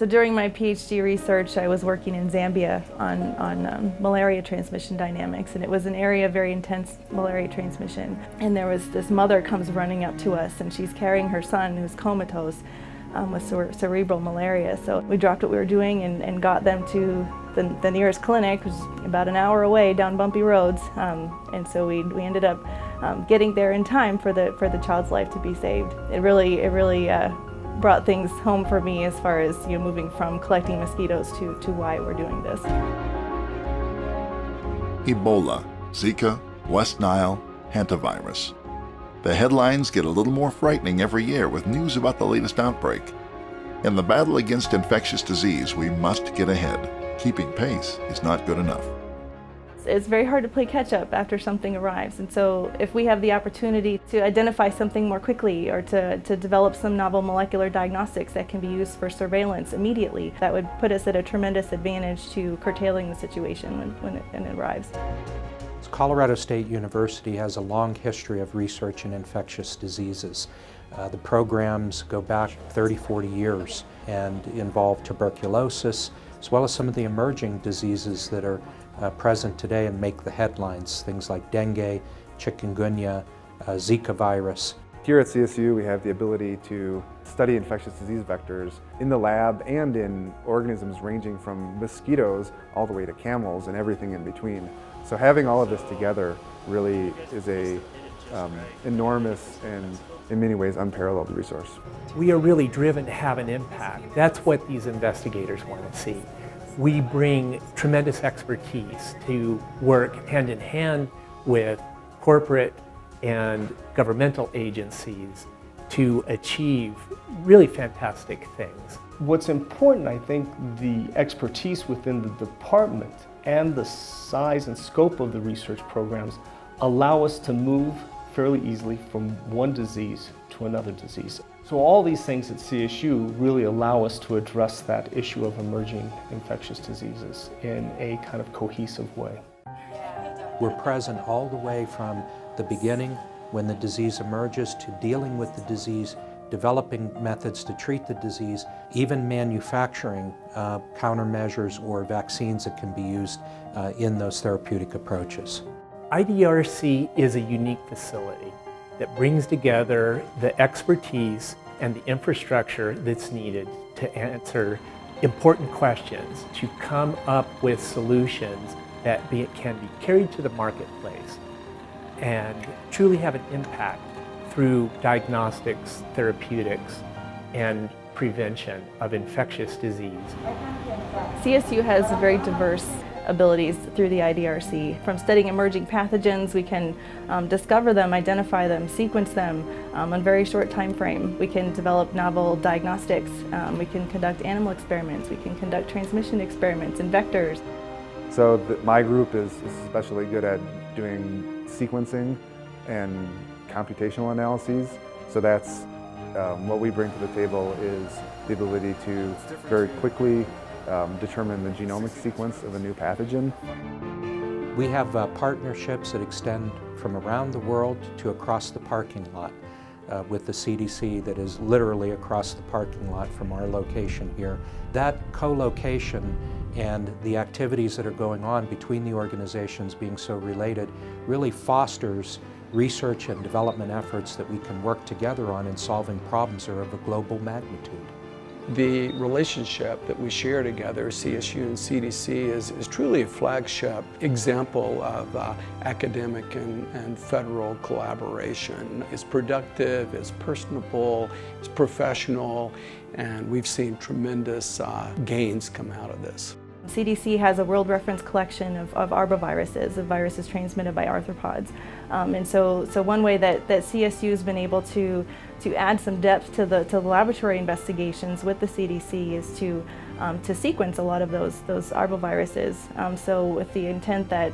So during my PhD research, I was working in Zambia on malaria transmission dynamics, and it was an area of very intense malaria transmission. And there was this mother comes running up to us, and she's carrying her son who's comatose with cerebral malaria. So we dropped what we were doing and got them to the nearest clinic, which is about an hour away down bumpy roads. And so we ended up getting there in time for the child's life to be saved. It really brought things home for me as far as, you know, moving from collecting mosquitoes to why we're doing this. Ebola, Zika, West Nile, Hantavirus. The headlines get a little more frightening every year with news about the latest outbreak. In the battle against infectious disease, we must get ahead. Keeping pace is not good enough. It's very hard to play catch-up after something arrives, and so if we have the opportunity to identify something more quickly or to develop some novel molecular diagnostics that can be used for surveillance immediately, that would put us at a tremendous advantage to curtailing the situation when it arrives. Colorado State University has a long history of research in infectious diseases. The programs go back 30, 40 years and involve tuberculosis, as well as some of the emerging diseases that are present today and make the headlines, things like dengue, chikungunya, Zika virus. Here at CSU, we have the ability to study infectious disease vectors in the lab and in organisms ranging from mosquitoes all the way to camels and everything in between. So having all of this together really is a enormous and in many ways unparalleled resource. We are really driven to have an impact. That's what these investigators want to see. We bring tremendous expertise to work hand in hand with corporate and governmental agencies to achieve really fantastic things. What's important, I think, the expertise within the department and the size and scope of the research programs allow us to move fairly easily from one disease to another disease. So all these things at CSU really allow us to address that issue of emerging infectious diseases in a kind of cohesive way. We're present all the way from the beginning, when the disease emerges, to dealing with the disease, developing methods to treat the disease, even manufacturing countermeasures or vaccines that can be used in those therapeutic approaches. IDRC is a unique facility that brings together the expertise and the infrastructure that's needed to answer important questions, to come up with solutions that can be carried to the marketplace and truly have an impact through diagnostics, therapeutics, and prevention of infectious disease. CSU has very diverse abilities through the IDRC. From studying emerging pathogens, we can discover them, identify them, sequence them on a very short time frame. We can develop novel diagnostics. We can conduct animal experiments. We can conduct transmission experiments and vectors. So my group is especially good at doing sequencing and computational analyses. So that's what we bring to the table, is the ability to very quickly determine the genomic sequence of a new pathogen. We have partnerships that extend from around the world to across the parking lot with the CDC, that is literally across the parking lot from our location here. That co-location and the activities that are going on between the organizations being so related really fosters research and development efforts that we can work together on in solving problems that are of a global magnitude. The relationship that we share together, CSU and CDC, is truly a flagship example of academic and federal collaboration. It's productive, it's personable, it's professional, and we've seen tremendous gains come out of this. CDC has a world reference collection of arboviruses, of viruses transmitted by arthropods. And so one way that CSU has been able to add some depth to the laboratory investigations with the CDC is to sequence a lot of those arboviruses. So with the intent that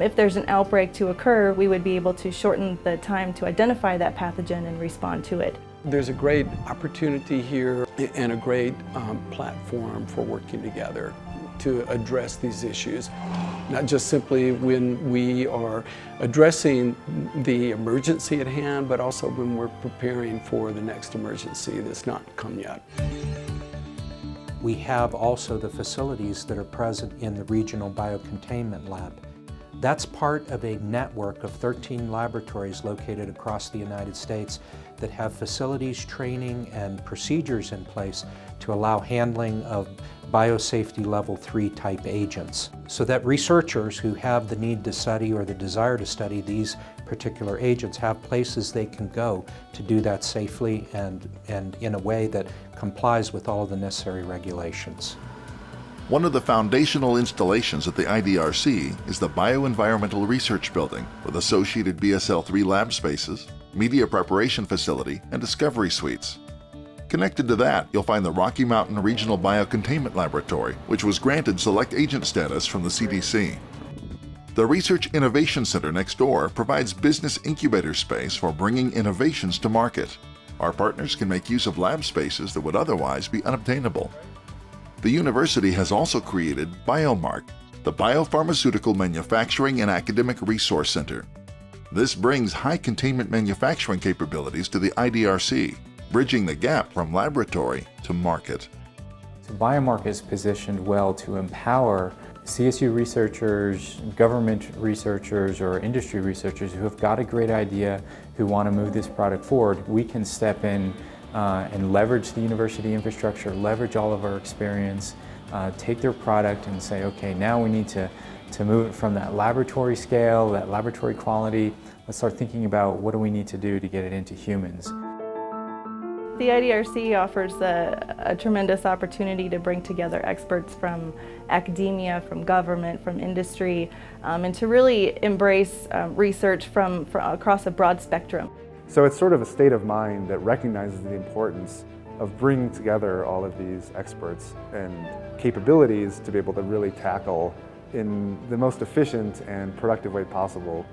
if there's an outbreak to occur, we would be able to shorten the time to identify that pathogen and respond to it. There's a great opportunity here and a great platform for working together to address these issues. Not just simply when we are addressing the emergency at hand, but also when we're preparing for the next emergency that's not come yet. We have also the facilities that are present in the regional biocontainment lab. That's part of a network of 13 laboratories located across the United States that have facilities, training, and procedures in place to allow handling of biosafety level 3 type agents, so that researchers who have the need to study or the desire to study these particular agents have places they can go to do that safely and in a way that complies with all of the necessary regulations. One of the foundational installations at the IDRC is the Bioenvironmental Research Building, with associated BSL-3 lab spaces, media preparation facility, and discovery suites. Connected to that, you'll find the Rocky Mountain Regional Biocontainment Laboratory, which was granted select agent status from the CDC. The Research Innovation Center next door provides business incubator space for bringing innovations to market. Our partners can make use of lab spaces that would otherwise be unobtainable. The university has also created Biomark, the Biopharmaceutical Manufacturing and Academic Resource Center. This brings high containment manufacturing capabilities to the IDRC, bridging the gap from laboratory to market. So Biomark is positioned well to empower CSU researchers, government researchers, or industry researchers who have got a great idea, who want to move this product forward. We can step in and leverage the university infrastructure, leverage all of our experience, take their product and say, okay, now we need to move it from that laboratory scale, that laboratory quality. Let's start thinking about what do we need to do to get it into humans. The IDRC offers a tremendous opportunity to bring together experts from academia, from government, from industry, and to really embrace research from across a broad spectrum. So it's sort of a state of mind that recognizes the importance of bringing together all of these experts and capabilities to be able to really tackle in the most efficient and productive way possible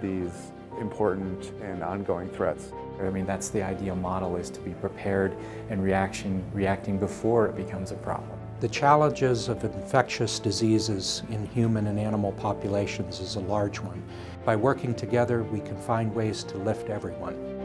these important and ongoing threats. I mean, that's the ideal model, is to be prepared and reacting before it becomes a problem. The challenges of infectious diseases in human and animal populations is a large one. By working together, we can find ways to lift everyone.